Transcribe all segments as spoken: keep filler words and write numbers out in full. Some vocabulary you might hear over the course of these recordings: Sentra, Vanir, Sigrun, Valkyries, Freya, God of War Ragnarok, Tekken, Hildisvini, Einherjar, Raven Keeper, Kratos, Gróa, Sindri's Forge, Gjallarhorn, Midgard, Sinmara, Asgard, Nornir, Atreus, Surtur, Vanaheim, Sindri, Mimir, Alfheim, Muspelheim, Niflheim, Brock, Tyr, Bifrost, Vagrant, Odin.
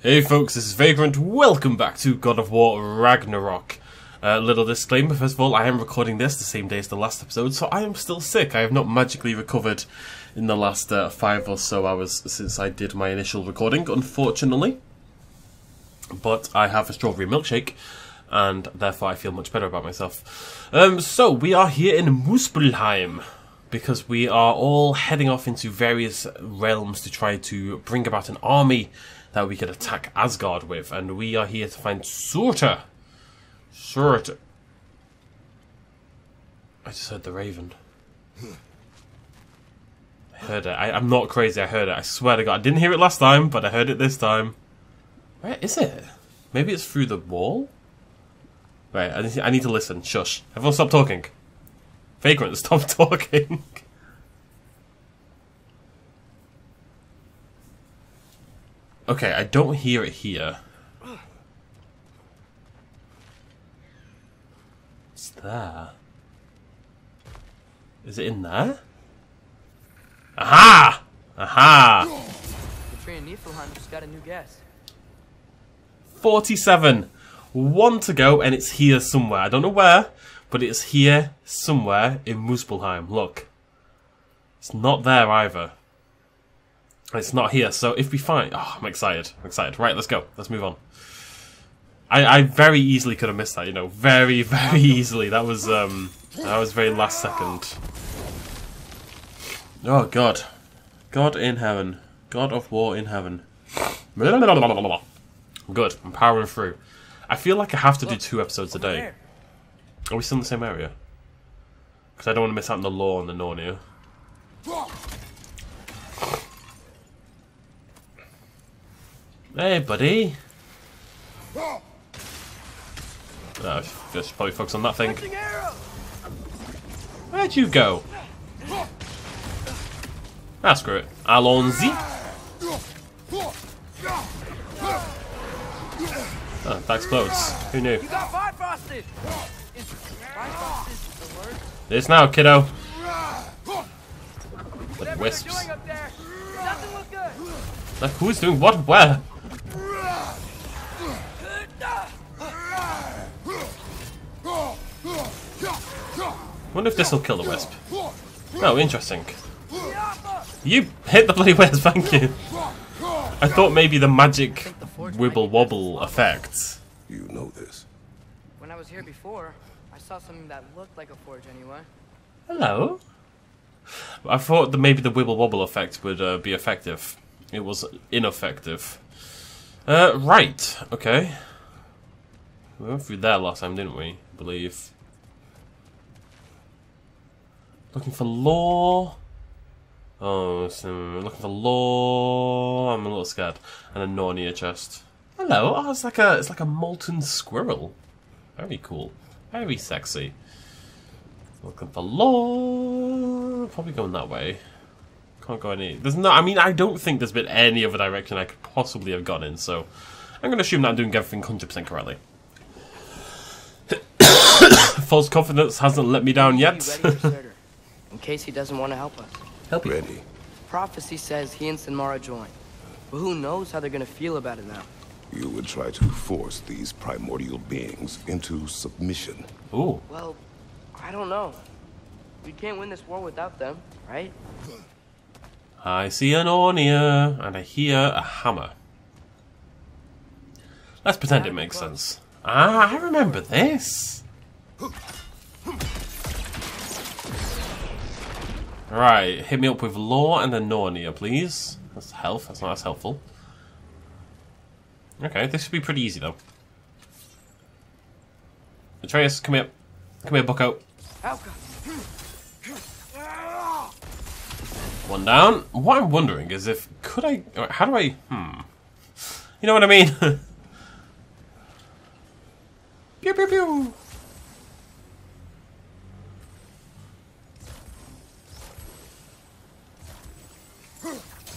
Hey folks, this is Vagrant, welcome back to God of War Ragnarok. Uh, little disclaimer, first of all, I am recording this the same day as the last episode, so I am still sick. I have not magically recovered in the last uh, five or so hours since I did my initial recording, unfortunately. But I have a strawberry milkshake, and therefore I feel much better about myself. Um, so, we are here in Muspelheim, because we are all heading off into various realms to try to bring about an army that we could attack Asgard with, and we are here to find Surtur. Surtur. I just heard the raven. I heard it. I, I'm not crazy, I heard it. I swear to God. I didn't hear it last time, but I heard it this time. Where is it? Maybe it's through the wall? Right, I need, I need to listen. Shush. Everyone stop talking. Vagrant, stop talking. Okay, I don't hear it here. It's there. Is it in there? Aha! Aha! The train in Niflheim just got a new guest. forty-seven. One to go, and it's here somewhere. I don't know where, but it's here somewhere in Muspelheim. Look. It's not there either. It's not here, so if we find... Oh, I'm excited. I'm excited. Right, let's go. Let's move on. I, I very easily could have missed that, you know. Very, very easily. That was, um... That was very last second. Oh, God. God in heaven. God of war in heaven. I'm good. I'm powering through. I feel like I have to do two episodes a day. Are we still in the same area? Because I don't want to miss out on the lore and the Nornir. Hey, buddy. Oh, I should probably focus on that thing. Where'd you go? Ah, screw it. Allons-y. Oh, that explodes. Who knew? This now, kiddo. The wisps. Like, who's doing what? Where? Wonder if this will kill the wisp. Oh, interesting. You hit the bloody wisp, thank you. I thought maybe the magic wibble wobble effect. You know this. When I was here before, I saw something that looked like a forge anyway. Hello. I thought that maybe the wibble wobble effect would uh, be effective. It was ineffective. Uh, right. Okay. We went through there last time, didn't we? I believe. Looking for lore. Oh, so looking for lore. I'm a little scared. And a Nornir chest. Hello. Oh, it's like a it's like a molten squirrel. Very cool. Very sexy. Looking for lore. Probably going that way. Can't go any. There's no. I mean, I don't think there's been any other direction I could possibly have gone in. So, I'm going to assume that I'm doing everything one hundred percent correctly. False confidence hasn't let me down yet. In case he doesn't want to help us. Help you. Ready. Prophecy says he and Sinmara join, but who knows how they're going to feel about it now? You would try to force these primordial beings into submission. Ooh. Well, I don't know. We can't win this war without them, right? I see an Ornia, and I hear a hammer. Let's pretend it makes sense. Ah, I remember this. Right, hit me up with lore and then Nornia, please. That's health, that's not as helpful. Okay, this should be pretty easy, though. Atreus, come here. Come here, bucko. One down. What I'm wondering is if, could I, how do I, hmm. You know what I mean? Pew pew pew.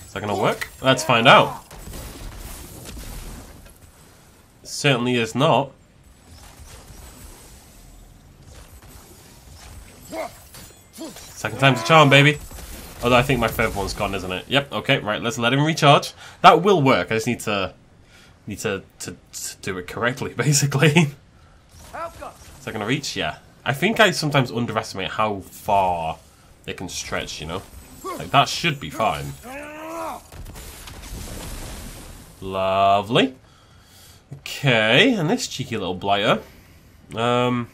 Is that gonna work? Let's find out. It certainly is not. Second time's a charm, baby. Although I think my third one's gone, isn't it? Yep, okay, right, let's let him recharge. That will work, I just need to Need to, to, to do it correctly, basically. Is that gonna reach? Yeah. I think I sometimes underestimate how far it can stretch, you know? Like, that should be fine. Lovely. Okay, and this cheeky little blighter. Um...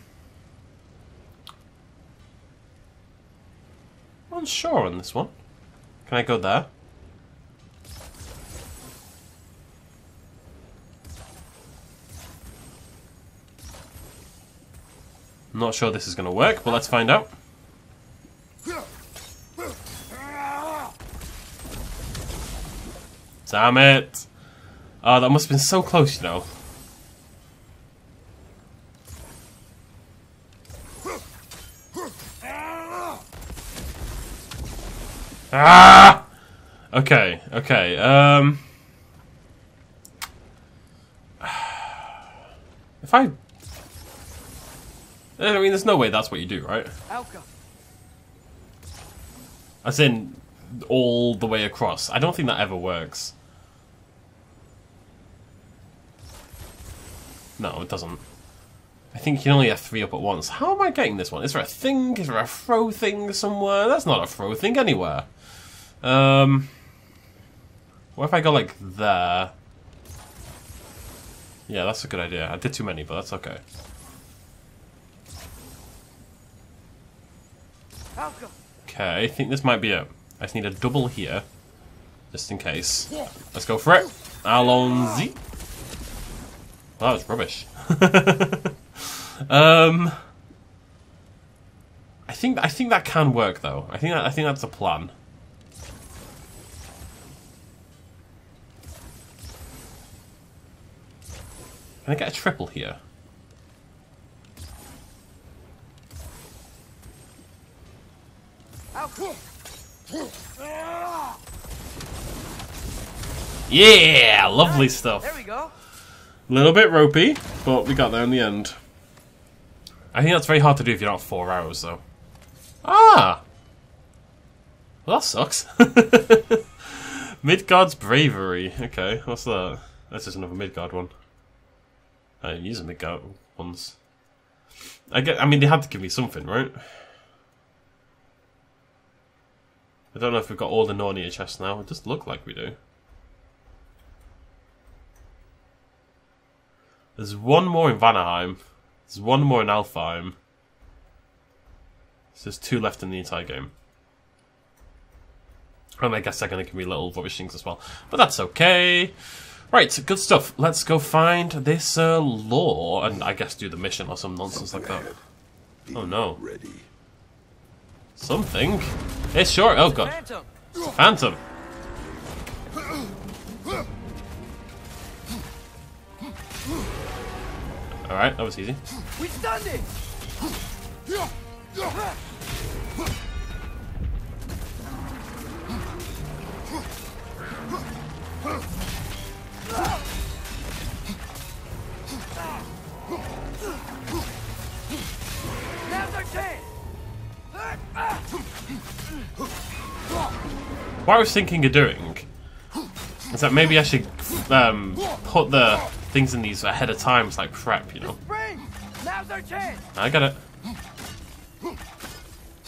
I'm unsure on this one. Can I go there? I'm not sure this is going to work, but let's find out. Damn it! Oh, that must have been so close, you know. Ah! Okay, okay. Um, if I... I mean, there's no way that's what you do, right? As in, all the way across. I don't think that ever works. No, it doesn't. I think you can only have three up at once. How am I getting this one? Is there a thing? Is there a throw thing somewhere? That's not a throw thing anywhere. Um, what if I go, like, there? Yeah, that's a good idea. I did too many, but that's okay. Okay, I think this might be it. I just need a double here, just in case. Let's go for it. Allons-y. Well, that was rubbish. um, I think I think that can work though. I think that, I think that's a plan. Can I get a triple here? Yeah, lovely stuff. There we go. A little bit ropey, but we got there in the end. I think that's very hard to do if you're not four hours, though. Ah! Well, that sucks. Midgard's bravery. Okay, what's that? That's just another Midgard one. I didn't use the Midgard ones. I get. I mean, they had to give me something, right? I don't know if we've got all the Nornir chests now. It doesn't look like we do. There's one more in Vanaheim. There's one more in Alfheim. So there's two left in the entire game. And I guess they're going to give me little rubbish things as well. But that's okay. Right, so good stuff. Let's go find this uh, lore and I guess do the mission or some nonsense like that. Oh no. Something? It's sure. Oh god. It's a phantom. All right, that was easy. We've done it. Now's our chance. What I was thinking of doing is that maybe I should um, put the things in these ahead of time, it's like prep, you know. Now's our chance. I got it.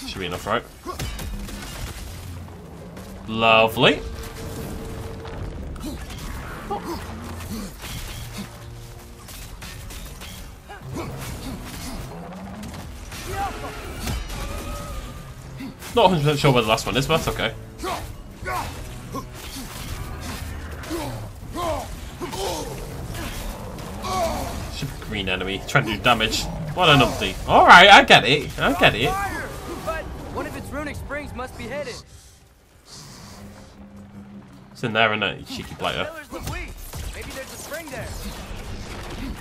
Should be enough, right? Lovely. Oh. Not one hundred percent sure where the last one is, but that's okay. Green enemy trying to do damage. What a numpty. All right, I get it. I get it. But one of its runic springs must be hidden. It's in there, isn't it? You cheeky blighter. Maybe there's a spring there.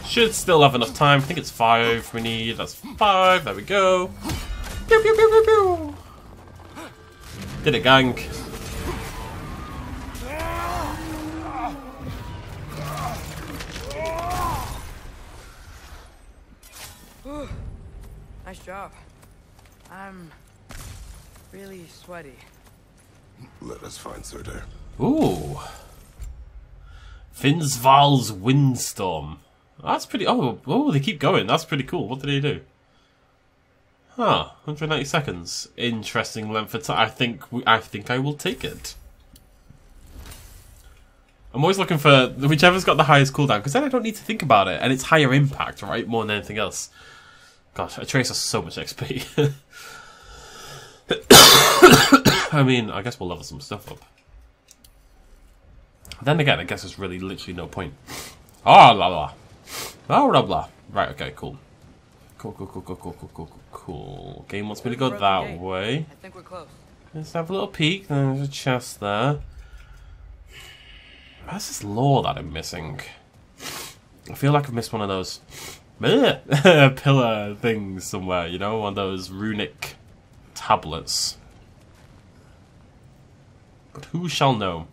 Should still have enough time. I think it's five we need. That's five. There we go. Pew, pew, pew, pew, pew. Did it, gang. Nice job. I'm really sweaty. Let us find Surtur. Ooh. Finnsval's Windstorm. That's pretty... Oh, oh, they keep going. That's pretty cool. What did he do? Huh. one hundred ninety seconds. Interesting length of time. I think, we, I think I will take it. I'm always looking for whichever's got the highest cooldown, because then I don't need to think about it. And it's higher impact, right? More than anything else. Gosh, Atreus has so much X P. I mean, I guess we'll level some stuff up. Then again, I guess there's really literally no point. Ah, la la. Ah, la la. Right, okay, cool. Cool, cool, cool, cool, cool, cool, cool, cool. Game wants me to go that way. I think we're close. Let's have a little peek. There's a chest there. Where's this lore that I'm missing? I feel like I've missed one of those pillar things somewhere, you know? One of those runic tablets. But who shall know?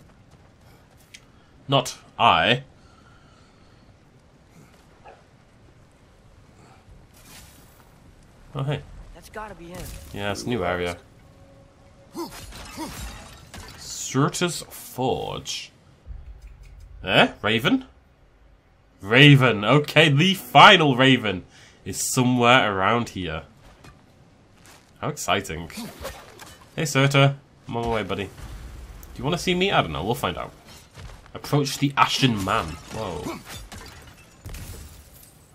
Not I. Oh, hey. That's gotta be it. Yeah, it's a new area. Sindri's Forge. Eh? Raven? Raven. Okay, the final Raven is somewhere around here. How exciting. Hey, Surtur. I'm on my way, buddy. Do you want to see me? I don't know. We'll find out. Approach the Ashen Man. Whoa.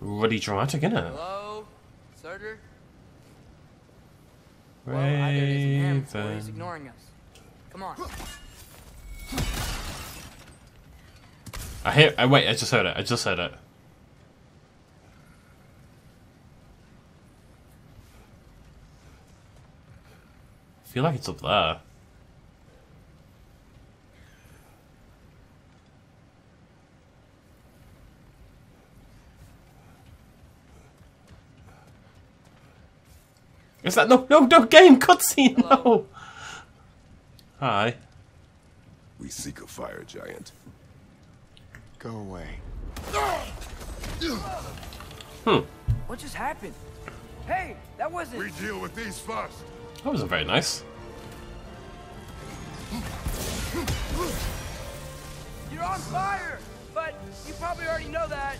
Really dramatic, innit? Hello, Surtur? Well, either he's in him or he's ignoring us. Come on. I hear. I wait. I just heard it. I just heard it. I feel like it's up there. Is that no no no game cutscene? No. Hi. We seek a fire giant. Go away. Hmm. What just happened? Hey, that wasn't. We deal with these first. That wasn't very nice. You're on fire, but you probably already know that.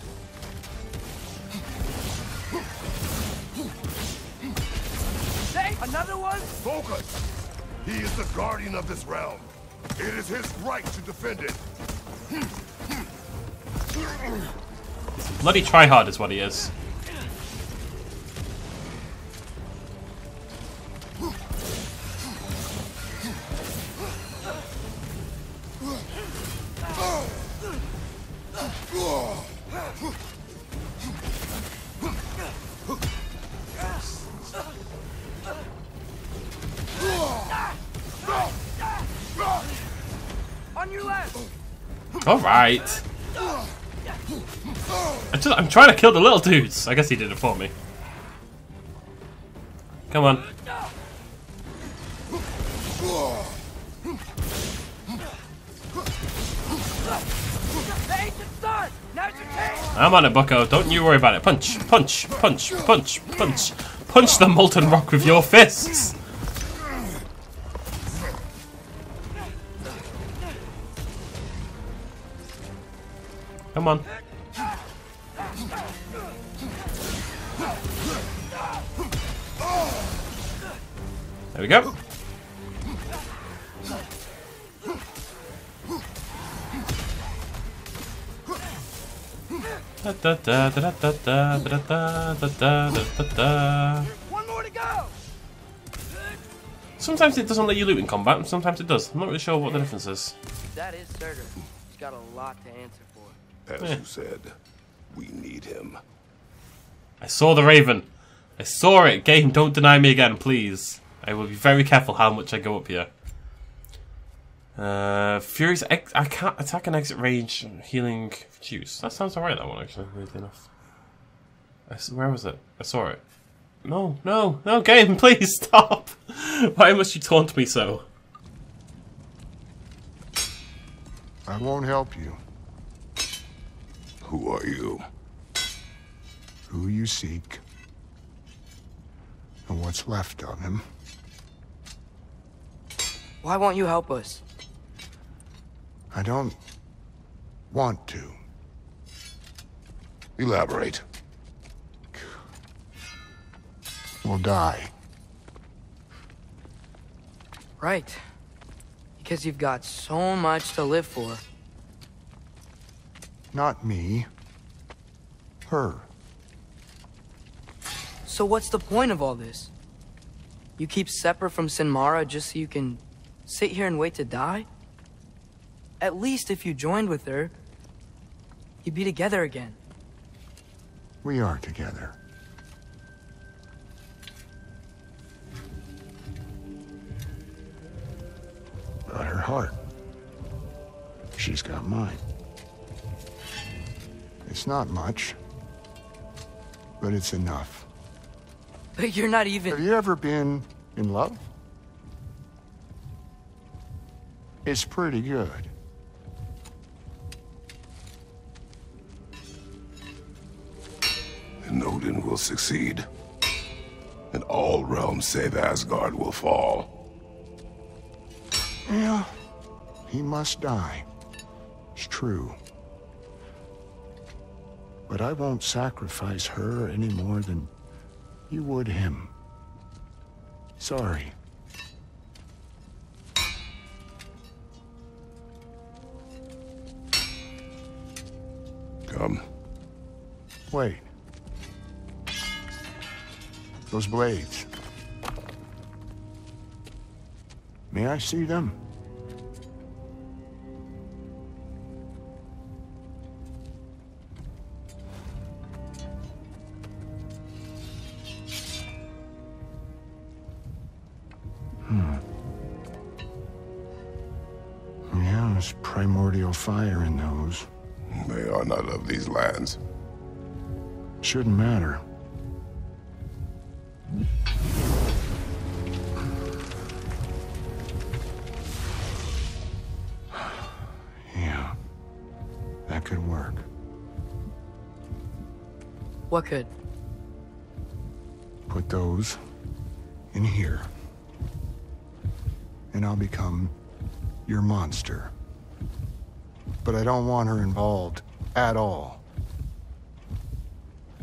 Say another one. Focus. He is the guardian of this realm. It is his right to defend it. Bloody tryhard is what he is. On your left. All right. I just, I'm trying to kill the little dudes. I guess he did it for me. Come on. I'm on it, bucko. Don't you worry about it. Punch, punch, punch, punch, punch. Punch the molten rock with your fists. Come on. There we go. One more to go. Sometimes it doesn't let you loot in combat, and sometimes it does. I'm not really sure what the difference is. That is Surtur. He's got a lot to answer for. As yeah. you said, we need him. I saw the Raven. I saw it. Game, don't deny me again, please. I will be very careful how much I go up here. Uh, Furious ex I can't attack and exit range healing juice. That sounds alright, that one, actually, weirdly enough. I, where was it? I saw it. No, no, no, game, please stop! Why must you taunt me so? I won't help you. Who are you? Who you seek. And what's left of him. Why won't you help us? I don't want to. Elaborate. We'll die. Right. Because you've got so much to live for. Not me. Her. So what's the point of all this? You keep separate from Sinmara just so you can sit here and wait to die? At least if you joined with her, you'd be together again. We are together. Got her heart. She's got mine. It's not much, but it's enough. But you're not even... Have you ever been in love? It's pretty good. And Odin will succeed. And all realms save Asgard will fall. Yeah, he must die. It's true. But I won't sacrifice her any more than you would him. Sorry. Come. Wait. Those blades. May I see them? Hmm. Yeah, there's primordial fire in those. They are not of these lands. Shouldn't matter. Yeah, that could work. What could? Put those in here, and I'll become your monster. But I don't want her involved at all.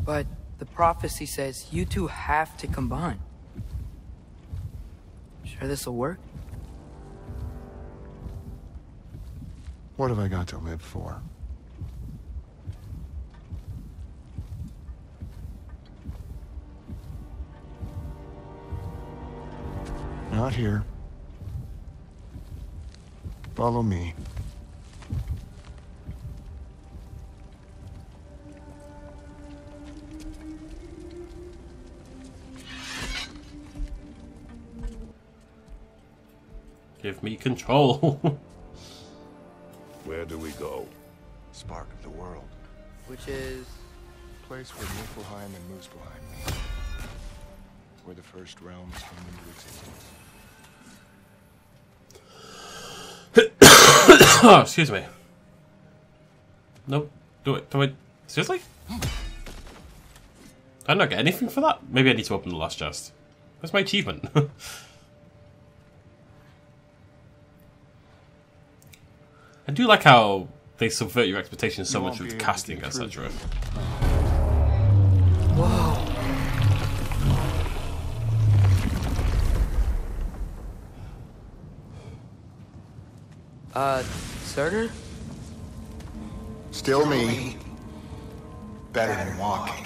But the prophecy says you two have to combine. Sure this'll work? What have I got to live for? Not here. Follow me. Give me control. Where do we go? Spark of the world. Which is? Place where Niflheim and Muspelheim meet. Where the first realms come into existence. Oh, excuse me. Nope. Do it. Do it. Seriously? I don't get anything for that. Maybe I need to open the last chest. That's my achievement. I do like how they subvert your expectations so much with casting, et cetera. Whoa. Uh, Surtur? Still me. Better than walking.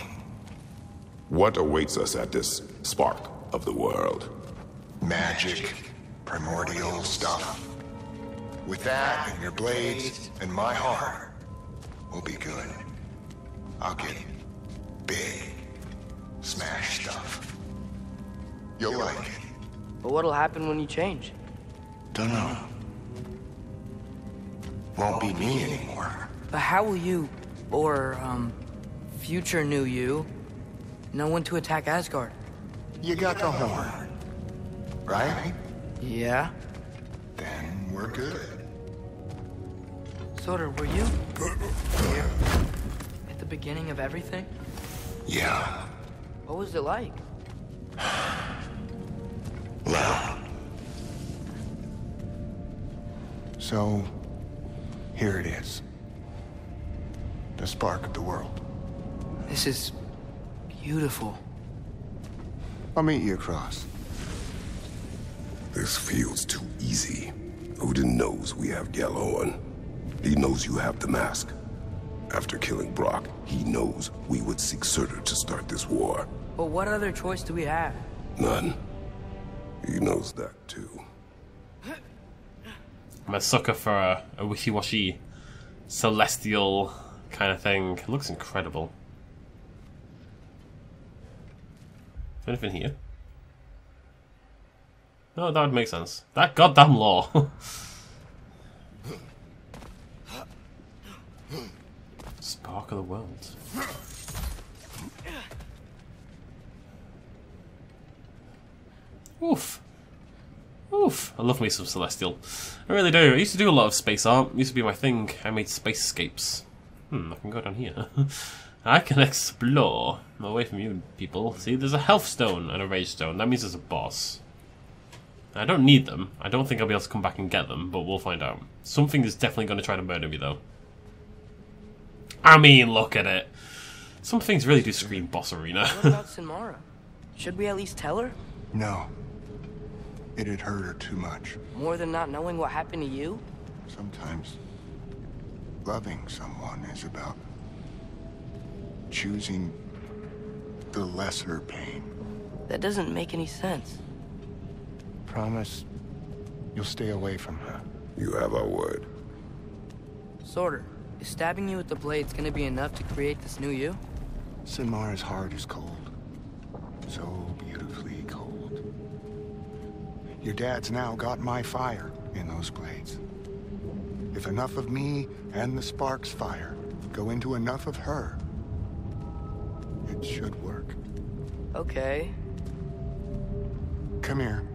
What awaits us at this spark of the world? Magic. Primordial stuff. With that, and your blades, and my heart, will be good. I'll get big, smash stuff. You'll like it. But what'll happen when you change? Dunno. Won't be me anymore. But how will you, or, um, future new you, know when to attack Asgard? You got the horn, right? Yeah. Then... we're good. Surtur, were you here at the beginning of everything? Yeah. What was it like? Loud. So, here it is. the spark of the world. This is beautiful. I'll meet you across. This feels too easy. Odin knows we have Gjallarhorn. He knows you have the mask. After killing Brock, he knows we would seek Surtur to start this war. But what other choice do we have? None. He knows that too. I'm a sucker for a, a wishy-washy, celestial kind of thing. It looks incredible. Anything here? No, that would make sense. That goddamn law. Spark of the world. Oof. Oof. I love me some Celestial. I really do. I used to do a lot of space art. It used to be my thing. I made space escapes. Hmm, I can go down here. I can explore. I'm away from you people. See, there's a health stone and a rage stone. That means there's a boss. I don't need them. I don't think I'll be able to come back and get them, but we'll find out. Something is definitely going to try to murder me, though. I mean, look at it. Some things really do scream boss arena. What about Sinmara? Should we at least tell her? No. It had hurt her too much. More than not knowing what happened to you? Sometimes loving someone is about choosing the lesser pain. That doesn't make any sense. Promise you'll stay away from her. You have our word. Sorter, is stabbing you with the blade's gonna be enough to create this new you? Sinmara's heart is cold. So beautifully cold. Your dad's now got my fire in those blades. If enough of me and the spark's fire go into enough of her, it should work. Okay. Come here.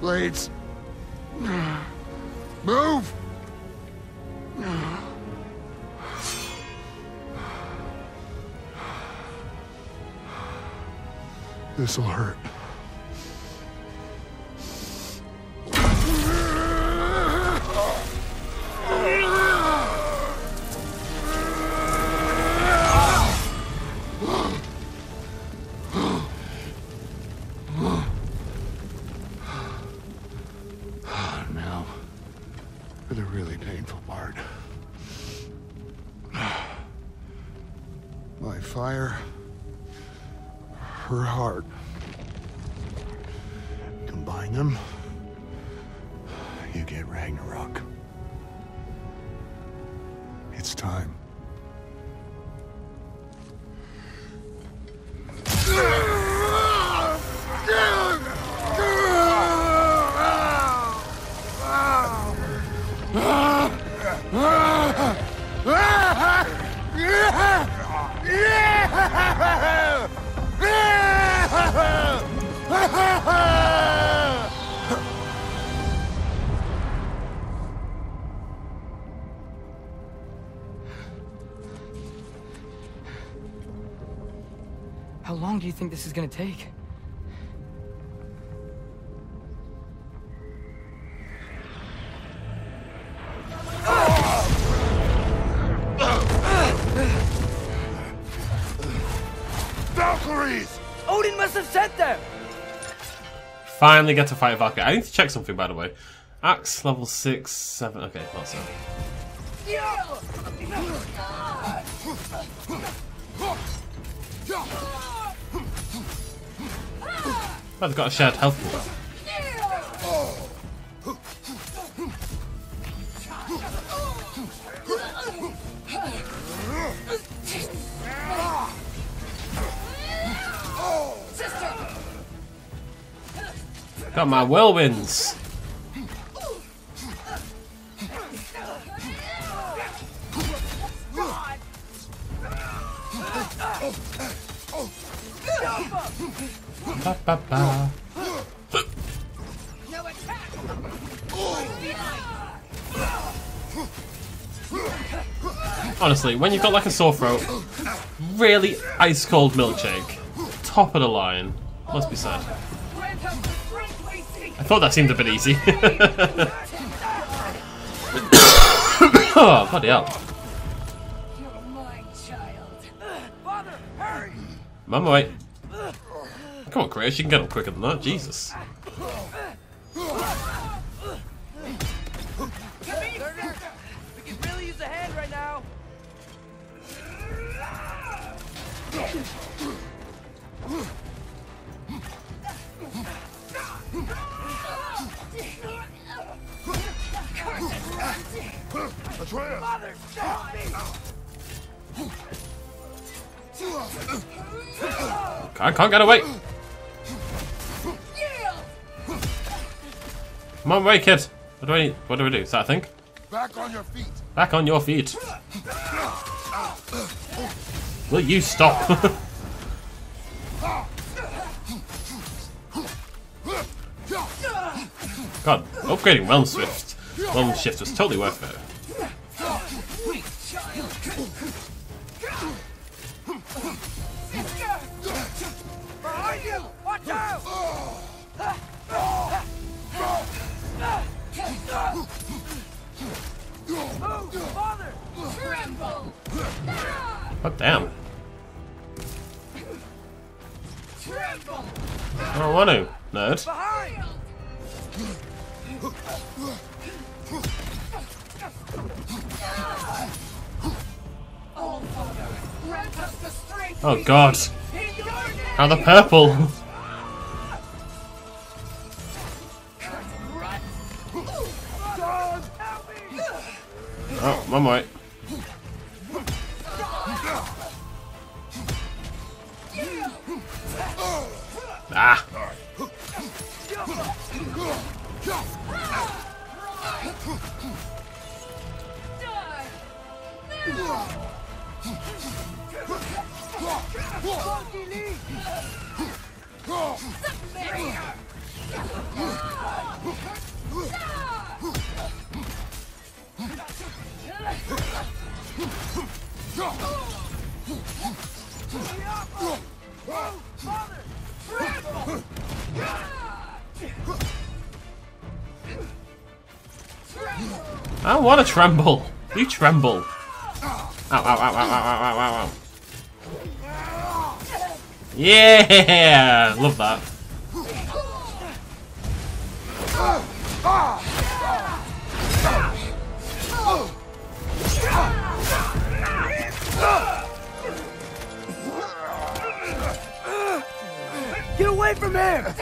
Blades. Move! This'll hurt. How long do you think this is gonna take? Valkyries! Odin must have sent them! Finally get to fight Valkyrie. I need to check something, by the way. Axe level six, seven. Okay, not so. Oh, they've got a shared health pool. Got my whirlwinds. Ba, ba, ba. No attack. Honestly, when you've got like a sore throat, really ice cold milkshake, top of the line, must be said. I thought that seemed a bit easy. Oh, bloody hell. Mum, wait. Come on, Kratos, you can get up quicker than that, Jesus. Father, stop me. I can't get away. Come on, away, kid. What do I need? What do we do? Is that a thing? Back on your feet. Back on your feet. Will you stop? God, upgrading Realm Shift. Realm Shift was totally worth it. Oh, damn. I don't want to, nerd. Oh, God. How the purple. Oh, I'm right. Ah. I don't want to tremble. You tremble. Ow, ow, ow, ow, ow, ow, ow, ow. Yeah! Love that. Get away from here!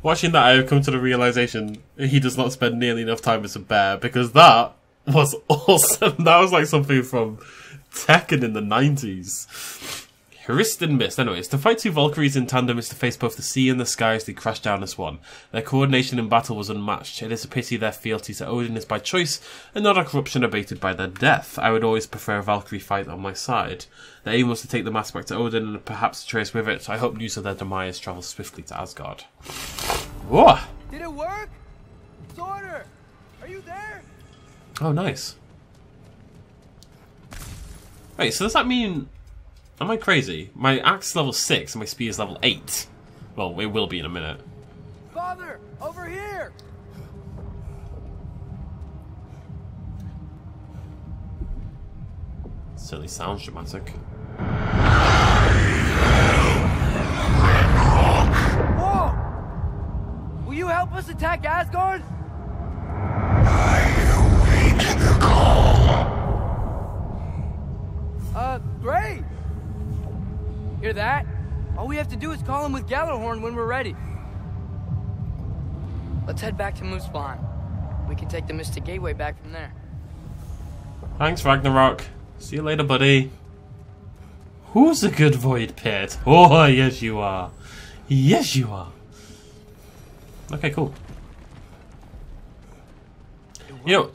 Watching that, I have come to the realization he does not spend nearly enough time as a bear, because that was awesome. That was like something from Tekken in the nineties. Hurist and Mist. Anyways, to fight two Valkyries in tandem is to face both the sea and the sky as they crash down as one. Their coordination in battle was unmatched. It is a pity their fealty to Odin is by choice, and not a corruption abated by their death. I would always prefer a Valkyrie fight on my side. Their aim was to take the mass back to Odin and perhaps Atreus with it. I hope news of their demise travels swiftly to Asgard. Whoa! Did it work? Surtur! Are you there? Oh, nice. Wait, so does that mean... Am I crazy? My axe is level six and my spear is level eight. Well, it will be in a minute. Father, over here. Certainly sounds dramatic. Whoa! Will you help us attack Asgard? I await the call. Uh, great. Hear that? All we have to do is call him with Gjallarhorn when we're ready. Let's head back to Muspelheim. We can take the Mystic Gateway back from there. Thanks, Ragnarok. See you later, buddy. Who's a good void pit? Oh, yes you are. Yes you are. Okay, cool. Yo.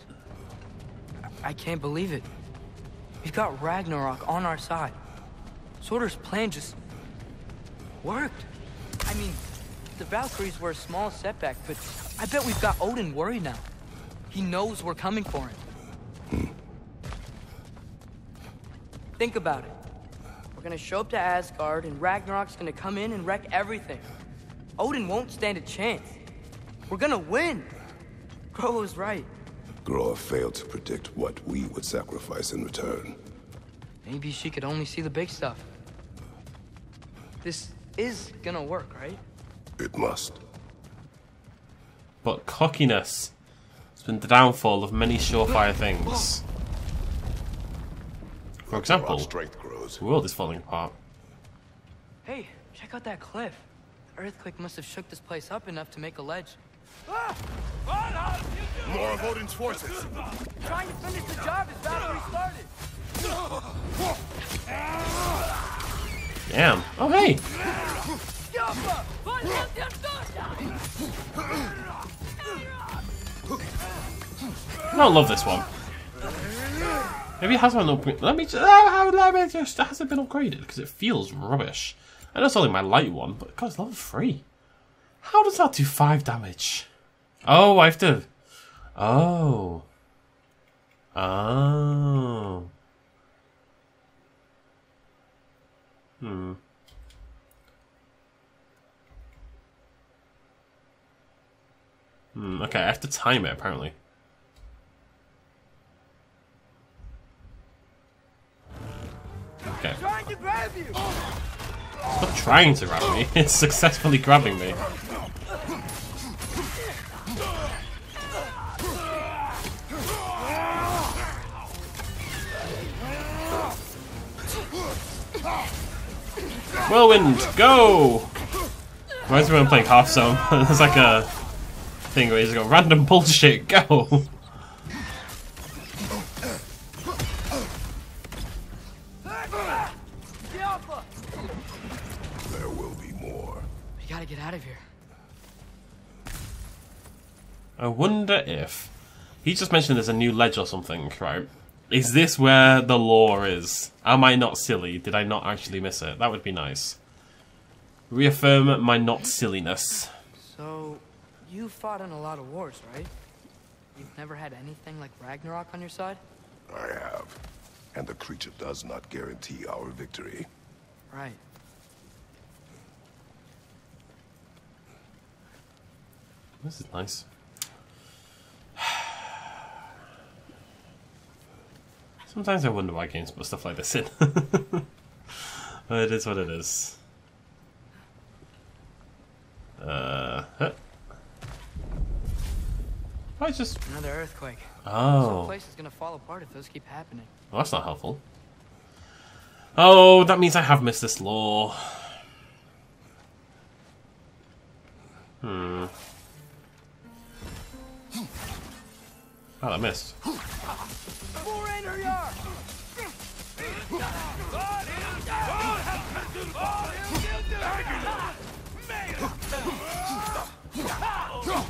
I can't believe it. We've got Ragnarok on our side. Surtur's plan just worked. I mean, the Valkyries were a small setback, but I bet we've got Odin worried now. He knows we're coming for him. Think about it. We're gonna show up to Asgard, and Ragnarok's gonna come in and wreck everything. Odin won't stand a chance. We're gonna win. Gróa was right. Gróa failed to predict what we would sacrifice in return. Maybe she could only see the big stuff. This is gonna work, right? It must. But cockiness has been the downfall of many surefire things. For example, the world is falling apart. Hey, check out that cliff. The earthquake must have shook this place up enough to make a ledge. More of Odin's forces. Trying to finish the job as Valkyrie started. Damn. Oh, hey. I don't love this one. Maybe it hasn't been upgraded. Let me just. It just hasn't been upgraded because it feels rubbish. I know it's only my light one, but God, it's level three. How does that do five damage? Oh, I have to. Oh. Oh. Hmm. Hmm, okay, I have to time it, apparently. Okay. Trying to grab you. It's not trying to grab me, it's successfully grabbing me. Whirlwind, go! Reminds me when I'm playing Half-Zone. There's like a thing where he's got random bullshit, go! There will be more. We gotta get out of here. I wonder if he just mentioned there's a new ledge or something, right? Is this where the lore is? Am I not silly? Did I not actually miss it? That would be nice. Reaffirm my not silliness. So, you fought in a lot of wars, right? You've never had anything like Ragnarok on your side? I have. And the creature does not guarantee our victory. Right. This is nice. Sometimes I wonder why games put stuff like this in. But it is what it is. Uh, huh. I just another earthquake. Oh, this place is gonna fall apart if those keep happening. Well, that's not helpful. Oh, that means I have missed this lore. Hmm. Oh, that missed.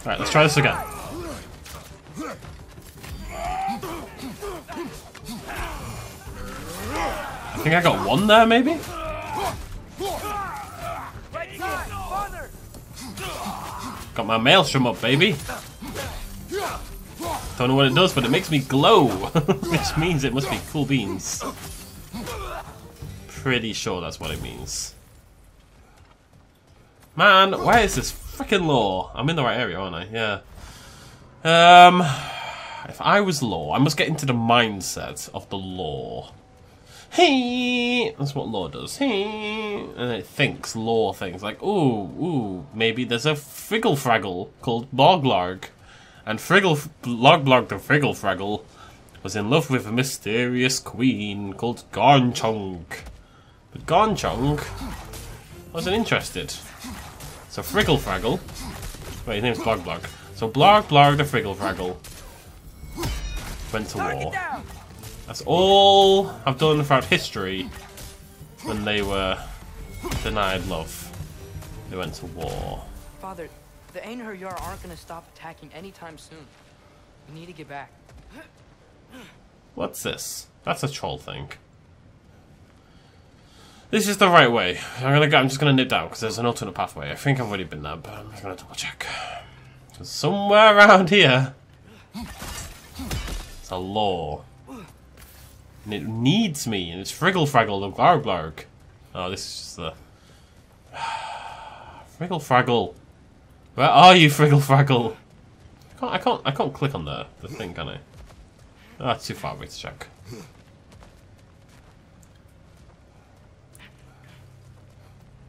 Alright, let's try this again. I think I got one there, maybe? Got my maelstrom up, baby. Don't know what it does, but it makes me glow, which means it must be cool beans. Pretty sure that's what it means. Man, where is this freaking lore? I'm in the right area, aren't I? Yeah. Um, if I was lore, I must get into the mindset of the lore. Hey, that's what lore does. Hey, and it thinks lore things like, ooh, ooh, maybe there's a friggle fraggle called Borglarg. And Friggle Blog Blog the Friggle Fraggle was in love with a mysterious queen called Garnchong. But Gornchong wasn't interested. So Frigglefraggle. Wait, his name's Blogblog. So Blogblog the Frigglefraggle went to war. That's all I've done throughout history when they were denied love. They went to war. Father, the Einherjar aren't going to stop attacking anytime soon. We need to get back. What's this? That's a troll thing. This is the right way. I'm gonna go, I'm just gonna nip down because there's an alternate pathway. I think I've already been there, but I'm just gonna double check. Because somewhere around here, it's a lore, and it needs me, and it's Frigglefraggle the Garglarg. Oh, this is just the Frigglefraggle. Where are you, Frigglefraggle? I can't, I can't, I can't click on the the thing, can I? Oh, that's too far away to check.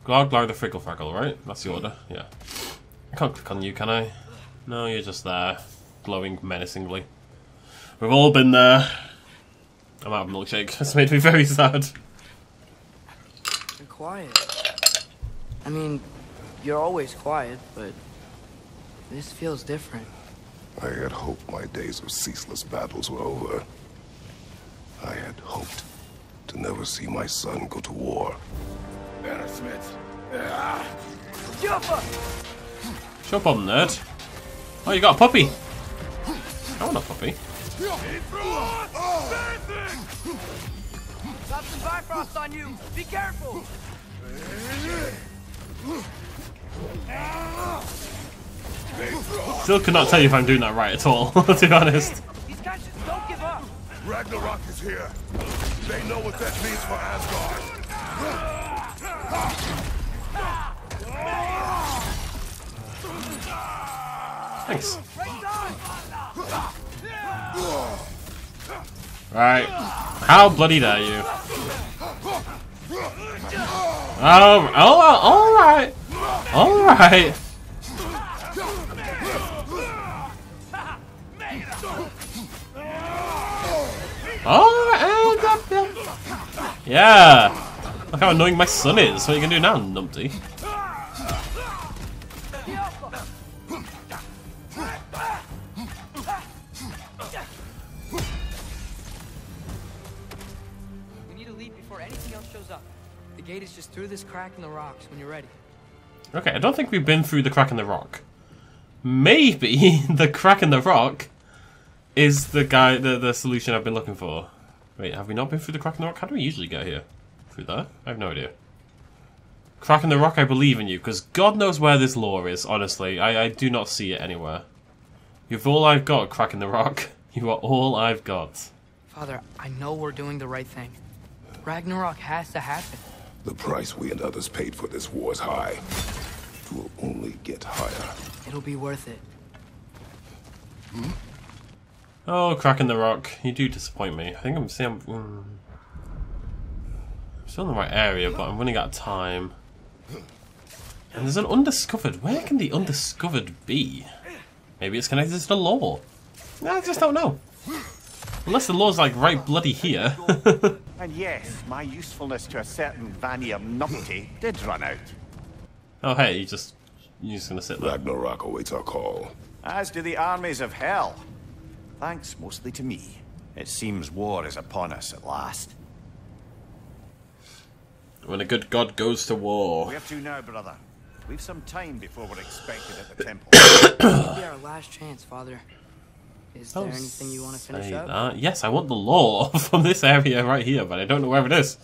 Gloglar the Frigglefraggle, right? That's the order, yeah. I can't click on you, can I? No, you're just there, glowing menacingly. We've all been there. I'm out of milkshake. That's made me very sad. You're quiet. I mean, you're always quiet, but this feels different. I had hoped my days of ceaseless battles were over. I had hoped to never see my son go to war. Smith. Yeah. Jump up! Jump on, nerd. Oh, you got a puppy. I want a puppy. Got some Bifrost on you. Be careful. Still cannot tell you if I'm doing that right at all, to be honest. These guys just don't give up. Ragnarok is here. They know what that means for Asgard. Thanks. Right. How bloody dare you? Oh, oh, all right. All right. Oh, and up. Yeah. Look how annoying my son is. What are you gonna do now, numpty? We need to leave before anything else shows up. The gate is just through this crack in the rocks when you're ready. Okay, I don't think we've been through the crack in the rock. Maybe the crack in the rock is the guy the the solution I've been looking for. Wait, have we not been through the crack in the rock? How do we usually get here? Through there? I have no idea. Cracking the rock, I believe in you, because God knows where this lore is, honestly. I, I do not see it anywhere. You've all I've got, cracking the rock. You are all I've got. Father, I know we're doing the right thing. Ragnarok has to happen. The price we and others paid for this war is high. It will only get higher. It'll be worth it. Hmm? Oh, cracking the rock. You do disappoint me. I think I'm seeing... Mm. Still in the right area, but I'm running out of time. And there's an undiscovered. Where can the undiscovered be? Maybe it's connected to the lore. I just don't know. Unless the lore's like right bloody here. And yes, my usefulness to a certain Vanir numpty did run out. Oh hey, you just you're just gonna sit there. Ragnarok awaits our call. As do the armies of hell. Thanks mostly to me. It seems war is upon us at last. When a good god goes to war. We have to now, brother. We've some time before we're expected at the temple. It'll be our last chance, Father. Is there Don't anything you want to finish up? That. Yes, I want the lore from this area right here, but I don't know where it is.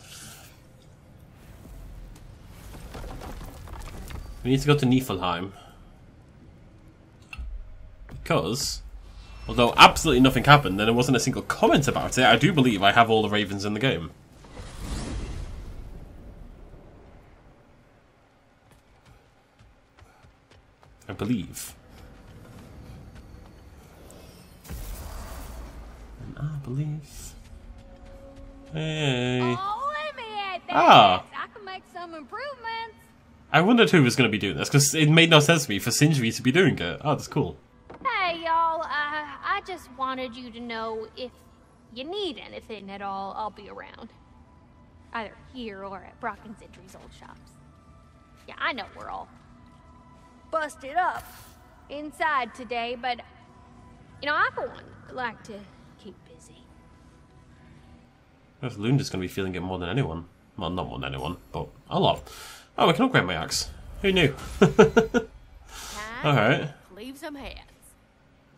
We need to go to Niflheim. Because, although absolutely nothing happened and there wasn't a single comment about it, I do believe I have all the ravens in the game. I believe. And I believe. Hey. Oh, let me add that. Ah. I can make some improvements. I wondered who was going to be doing this because it made no sense to me for Sindri to be doing it. Oh, that's cool. Hey, y'all. Uh, I just wanted you to know if you need anything at all, I'll be around. either here or at Brock and Sindri's old shops. Yeah, I know we're all busted up inside today, but you know, I for one like to keep busy. If Lunda's going to be feeling it more than anyone. Well, not more than anyone, but a lot. Oh, I can upgrade my axe. Who knew? Alright. Leave some hands.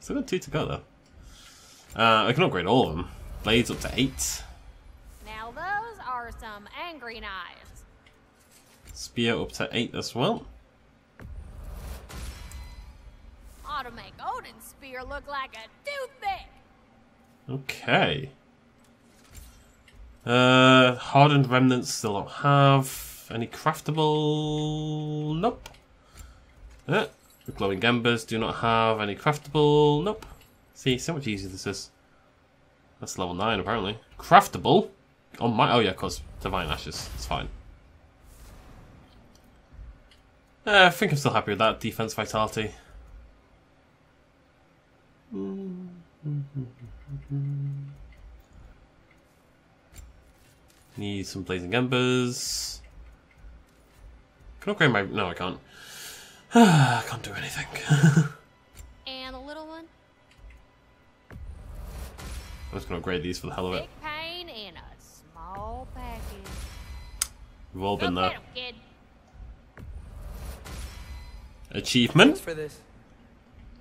Still got two to go, though. Uh, I can upgrade all of them. Blades up to eight. Now those are some angry knives. Spear up to eight as well. Ought to make Odin's spear look like a toothpick. Okay. Uh, hardened remnants still don't have. Any craftable? Nope. Uh, the glowing gambas do not have any craftable. Nope. See, so much easier this is. That's level nine apparently. Craftable? Oh my! Oh yeah, cause divine ashes. It's fine. Uh, I think I'm still happy with that defense vitality. Need some blazing embers. Can I upgrade my? No, I can't. I can't do anything. And a little one. I'm just gonna upgrade these for the hell of it. Big pain in a small package. We've all been there. Achievement? For this.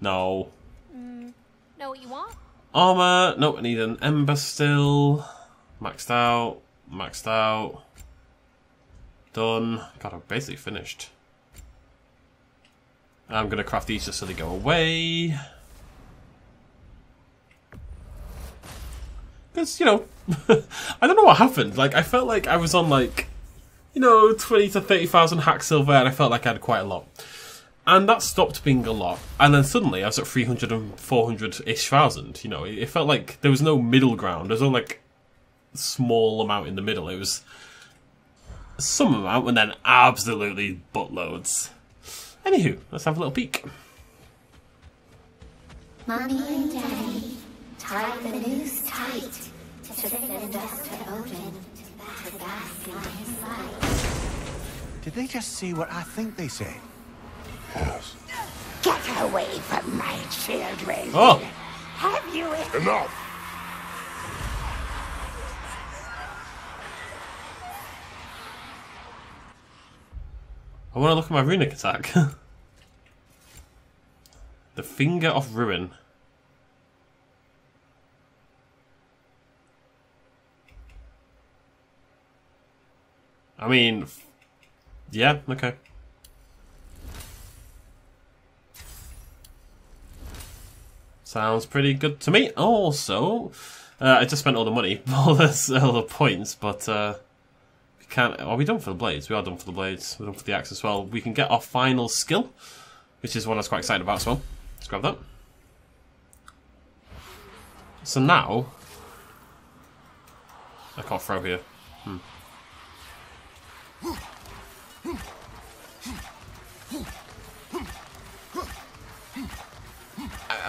No. Mm, know what you want? Armor. Nope, I need an ember still. Maxed out. Maxed out. Done. God, I'm basically finished. I'm gonna craft these just so they go away. Because, you know, I don't know what happened. Like, I felt like I was on, like, you know, twenty to thirty thousand hack silver, and I felt like I had quite a lot. And that stopped being a lot. And then suddenly I was at three hundred and four hundred-ish thousand. You know, it felt like there was no middle ground. There was no, like, small amount in the middle. It was some amount and then absolutely buttloads. Anywho, let's have a little peek. Mommy and Daddy. Tie the noose tight to trick and duster Odin to bask in his light. Did they just say what I think they said? Yes. Get away from my children. Oh. Have you it? Enough. I want to look at my runic attack. The Finger of Ruin. I mean, yeah, okay. Sounds pretty good to me. Also, uh, I just spent all the money, all the, all the points, but uh, we can't. Are we done for the blades? We are done for the blades. We're done for the axe as well. We can get our final skill, which is one I was quite excited about as well. Let's grab that. So now, I can't throw here. Hmm.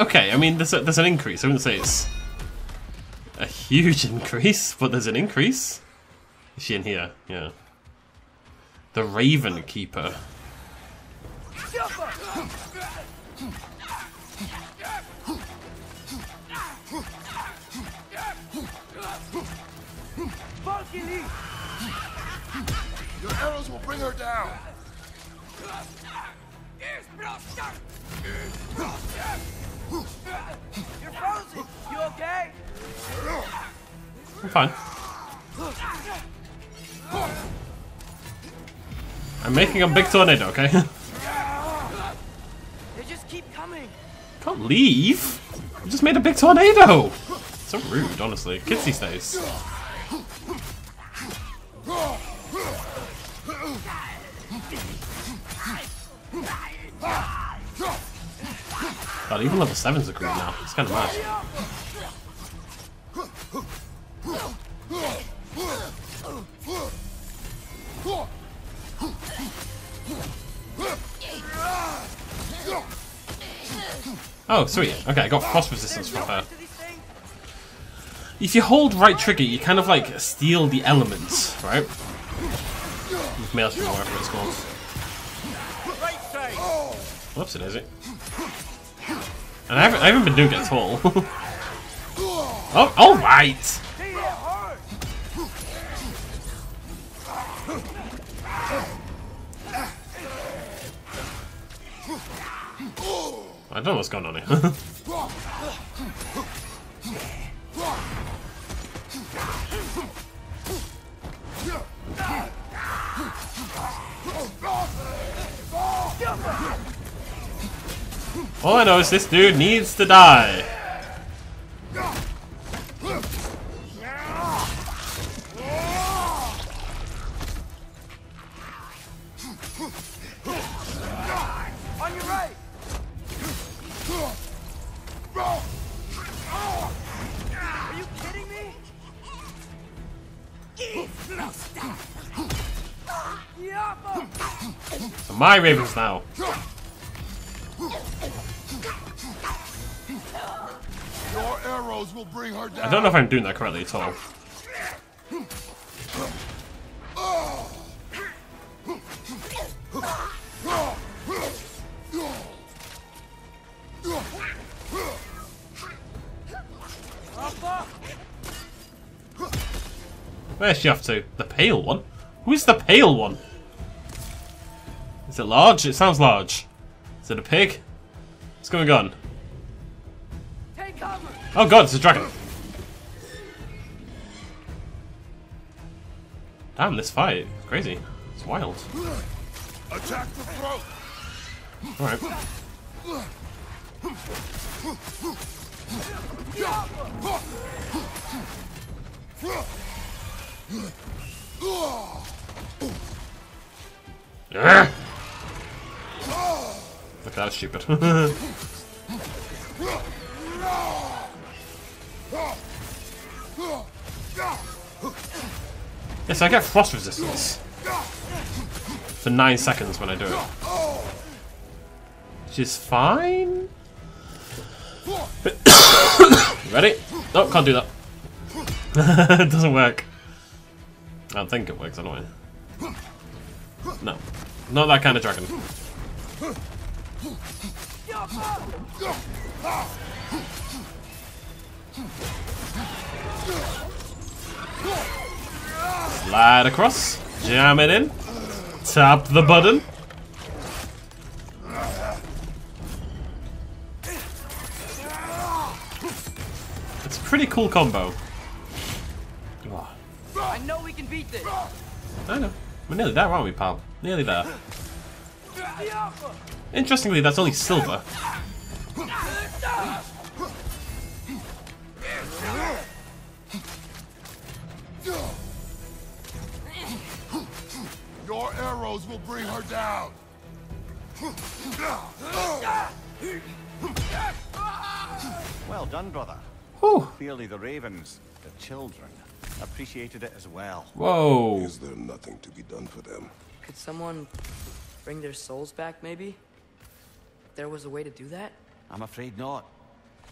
Okay, I mean, there's, a, there's an increase. I wouldn't say it's a huge increase, but there's an increase. Is she in here? Yeah. The Raven Keeper. Your arrows will bring her down. You're frozen. You okay? I'm fine. I'm making a big tornado, okay? They just keep coming. Can't leave. I just made a big tornado. So rude, honestly. Kids these days. God, even level seven's a group now. It's kind of mad. Oh, sweet. Okay, I got frost resistance from her. If you hold right trigger, you kind of like steal the elements, right? Maelstrom, whatever it's called. Whoops, it is it. And I haven't, I haven't been doing it at all. Oh, all right. I don't know what's going on here. All I know is this dude needs to die. My ravens now. Your arrows will bring her down. I don't know if I'm doing that correctly at all. Where's she off to? The pale one? Who is the pale one? Is it large? It sounds large. Is it a pig? What's going on? Take cover. Oh god, it's a dragon. Damn, this fight is crazy. It's wild. Attack the throat. All right. Yeah. Look, that was stupid. Yes, I get frost resistance for nine seconds when I do it, which is fine. Ready? No, can't do that. It doesn't work. I don't think it works anyway. No, not that kind of dragon. Slide across, jam it in, tap the button. It's a pretty cool combo. I know we can beat this. I know. We're nearly there, aren't we, pal? Nearly there. Interestingly, that's only silver. Your arrows will bring her down. Well done, brother. Whew. Clearly the ravens, the children, appreciated it as well. Whoa. Is there nothing to be done for them? Could someone bring their souls back, maybe? If there was a way to do that? I'm afraid not.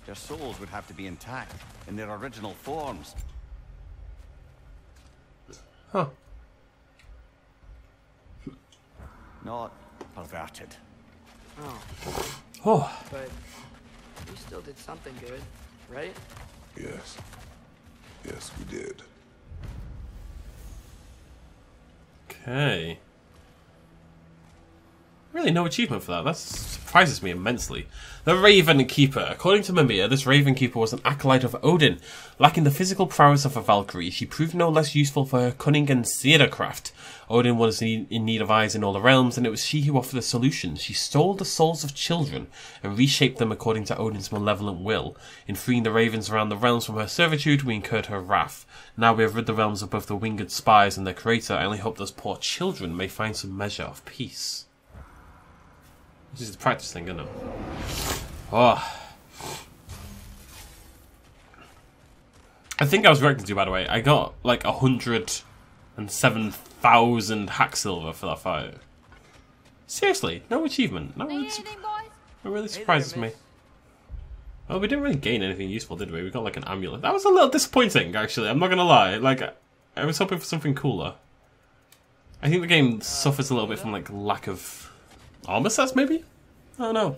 Their souls would have to be intact in their original forms. Huh. Not perverted. Oh. Oh. But we still did something good, right? Yes. Yes, we did. Okay. Really no achievement for that. That surprises me immensely. The Raven Keeper. According to Mimir, this Raven Keeper was an acolyte of Odin. Lacking the physical prowess of a Valkyrie, she proved no less useful for her cunning and theatercraft. Odin was in need of eyes in all the realms, and it was she who offered the solution. She stole the souls of children and reshaped them according to Odin's malevolent will. In freeing the ravens around the realms from her servitude, we incurred her wrath. Now we have rid the realms of both the winged spies and their creator. I only hope those poor children may find some measure of peace. This is the practice thing, isn't it? Oh. I think I was correct to do, by the way. I got like a hundred and seven thousand hack silver for that fight. Seriously, no achievement. No, it really surprises me. Oh, we didn't really gain anything useful, did we? We got like an amulet. That was a little disappointing, actually. I'm not gonna lie. Like, I was hoping for something cooler. I think the game suffers a little bit from like lack of armor sets, maybe? I don't know.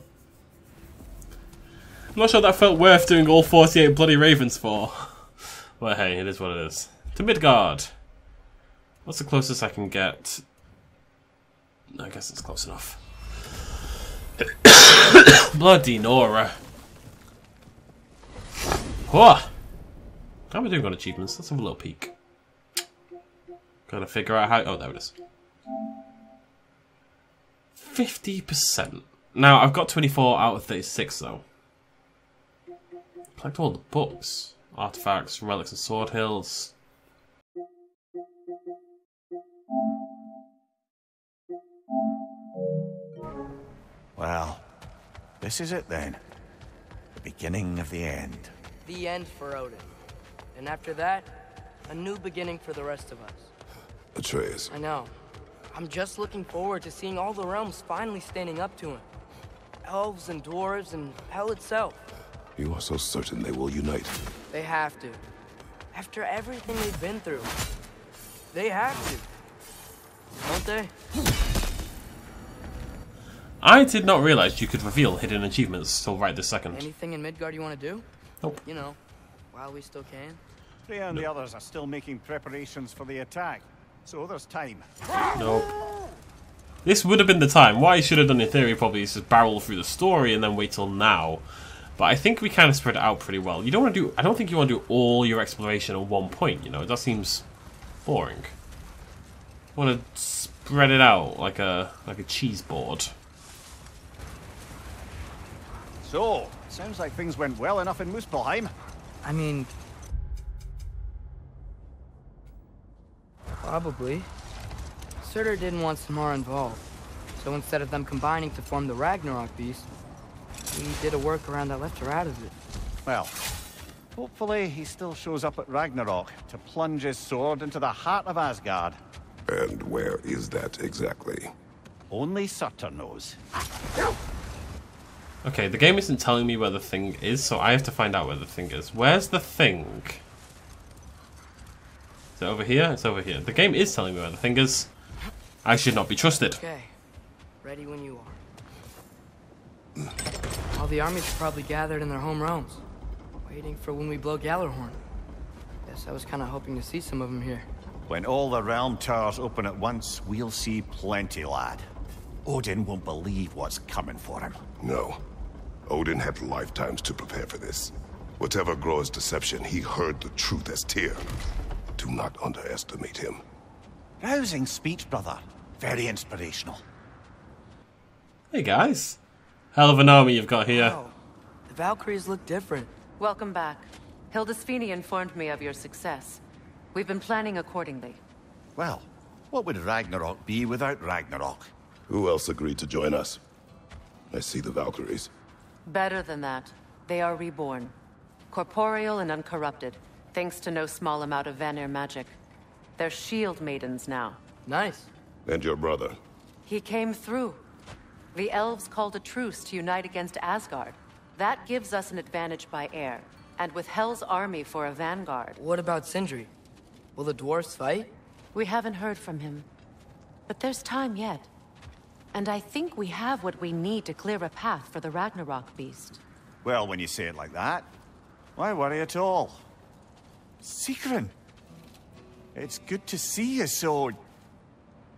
I'm not sure that felt worth doing all forty-eight bloody ravens for. Well, hey, it is what it is. To Midgard. What's the closest I can get? I guess it's close enough. Bloody Nora. Whoa. How am I doing on achievements? Let's have a little peek. Gotta figure out how... Oh, there it is. fifty percent. Now, I've got twenty-four out of thirty-six, though. Collect all the books. Artifacts, relics and sword hills. Well, this is it then. The beginning of the end. The end for Odin. And after that, a new beginning for the rest of us. Atreus. I know. I'm just looking forward to seeing all the realms finally standing up to him. Elves and dwarves and hell itself. You are so certain they will unite. They have to. After everything they've been through. They have to. Don't they? I did not realize you could reveal hidden achievements till right this second. Anything in Midgard you want to do? Nope. You know, while we still can. Freya and nope. The others are still making preparations for the attack. So there's time. Nope. This would have been the time. What I should have done in theory probably is just barrel through the story and then wait till now. But I think we kind of spread it out pretty well. You don't want to do... I don't think you want to do all your exploration at one point, you know. That seems boring. You want to spread it out like a like a cheese board. So, sounds like things went well enough in Muspelheim. I mean... Probably. Surtur didn't want Sinmara involved. So instead of them combining to form the Ragnarok beast... He did a workaround that left her out of it. Well, hopefully he still shows up at Ragnarok to plunge his sword into the heart of Asgard. And where is that exactly? Only Surtur knows. Okay, the game isn't telling me where the thing is, so I have to find out where the thing is. Where's the thing? Is it over here? It's over here. The game is telling me where the thing is. I should not be trusted. Okay, ready when you are. All the armies are probably gathered in their home realms, waiting for when we blow Gjallarhorn. Guess I was kind of hoping to see some of them here. When all the realm towers open at once, we'll see plenty, lad. Odin won't believe what's coming for him. No. Odin had lifetimes to prepare for this. Whatever Gróa's deception, he heard the truth as Tyr. Do not underestimate him. Rousing speech, brother. Very inspirational. Hey, guys. Hell of an army you've got here. Wow. The Valkyries look different. Welcome back. Hildisvini informed me of your success. We've been planning accordingly. Well, what would Ragnarok be without Ragnarok? Who else agreed to join us? I see the Valkyries. Better than that. They are reborn. Corporeal and uncorrupted, thanks to no small amount of Vanir magic. They're shield maidens now. Nice. And your brother? He came through. The elves called a truce to unite against Asgard. That gives us an advantage by air, and with Hell's army for a vanguard. What about Sindri? Will the dwarves fight? We haven't heard from him, but there's time yet. And I think we have what we need to clear a path for the Ragnarok beast. Well, when you say it like that, why worry at all? Sigrun! It's good to see you so...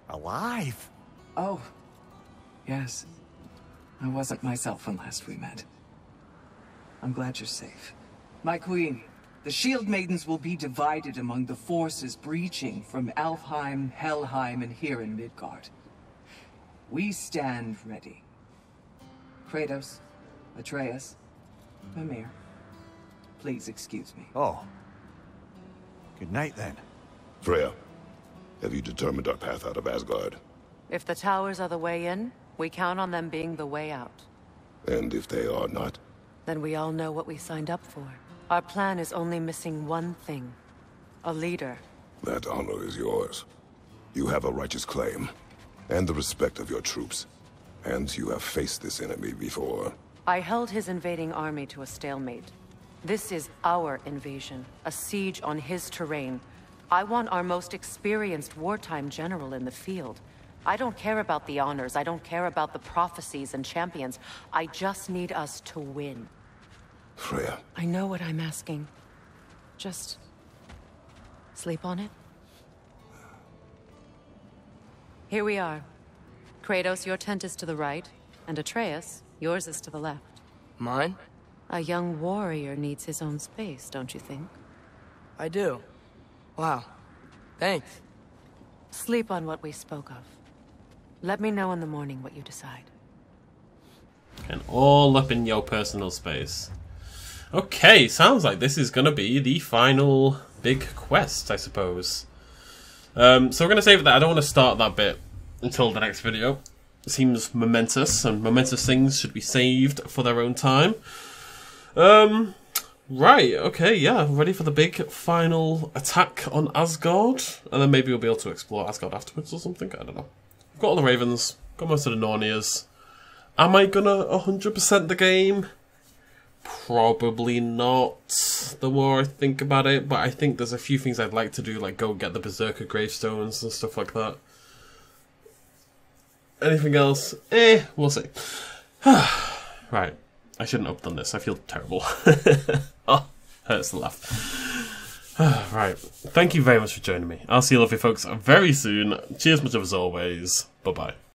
alive. Oh. Yes. I wasn't myself when last we met. I'm glad you're safe. My queen, the shield maidens will be divided among the forces breaching from Alfheim, Helheim, and here in Midgard. We stand ready. Kratos, Atreus, Mimir, please excuse me. Oh. Good night, then. Freya, have you determined our path out of Asgard? If the towers are the way in, we count on them being the way out. And if they are not? Then we all know what we signed up for. Our plan is only missing one thing. A leader. That honor is yours. You have a righteous claim. And the respect of your troops. And you have faced this enemy before. I held his invading army to a stalemate. This is our invasion, a siege on his terrain. I want our most experienced wartime general in the field. I don't care about the honors, I don't care about the prophecies and champions. I just need us to win. Freya. I know what I'm asking. Just... sleep on it? Here we are. Kratos, your tent is to the right, and Atreus, yours is to the left. Mine? A young warrior needs his own space, don't you think? I do. Wow. Thanks. Sleep on what we spoke of. Let me know in the morning what you decide. And all up in your personal space. Okay, sounds like this is going to be the final big quest, I suppose. Um, so we're going to save that. I don't want to start that bit until the next video. It seems momentous, and momentous things should be saved for their own time. Um, right, okay, yeah, ready for the big final attack on Asgard, and then maybe we'll be able to explore Asgard afterwards or something, I don't know. I've got all the Ravens, got most of the Nornirs. Am I gonna one hundred percent the game? Probably not, the more I think about it, but I think there's a few things I'd like to do, like go get the Berserker gravestones and stuff like that. Anything else? Eh, we'll see. Right. I shouldn't have done this. I feel terrible. Oh, hurts the laugh. Right. Thank you very much for joining me. I'll see you lovely folks very soon. Cheers much of as always. Bye-bye.